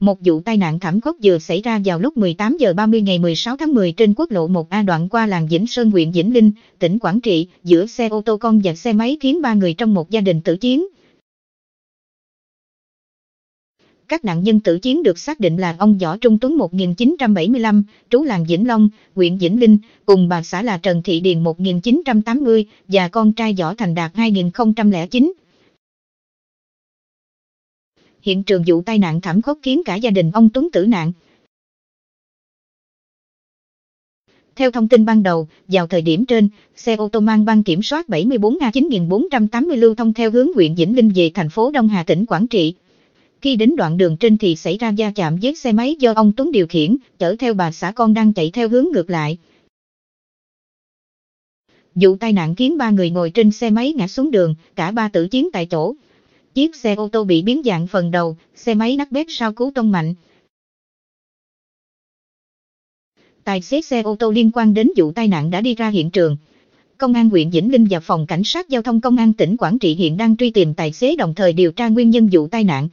Một vụ tai nạn thảm khốc vừa xảy ra vào lúc 18 giờ 30 ngày 16 tháng 10 trên quốc lộ 1A đoạn qua làng Vĩnh Sơn, huyện Vĩnh Linh, tỉnh Quảng Trị, giữa xe ô tô con và xe máy khiến 3 người trong một gia đình tử chiến. Các nạn nhân tử chiến được xác định là ông Võ Trung Tuấn 1975, trú làng Vĩnh Long, huyện Vĩnh Linh, cùng bà xã là Trần Thị Điền 1980 và con trai Võ Thành Đạt 2009. Hiện trường vụ tai nạn thảm khốc khiến cả gia đình ông Tuấn tử nạn. Theo thông tin ban đầu, vào thời điểm trên, xe ô tô mang băng kiểm soát 74A9480 lưu thông theo hướng huyện Vĩnh Linh về thành phố Đông Hà, tỉnh Quảng Trị. Khi đến đoạn đường trên thì xảy ra va chạm với xe máy do ông Tuấn điều khiển, chở theo bà xã con đang chạy theo hướng ngược lại. Vụ tai nạn khiến 3 người ngồi trên xe máy ngã xuống đường, cả 3 tử chiến tại chỗ. Chiếc xe ô tô bị biến dạng phần đầu, xe máy nát bét sau cú tông mạnh. Tài xế xe ô tô liên quan đến vụ tai nạn đã đi ra hiện trường. Công an huyện Vĩnh Linh và phòng cảnh sát giao thông công an tỉnh Quảng Trị hiện đang truy tìm tài xế, đồng thời điều tra nguyên nhân vụ tai nạn.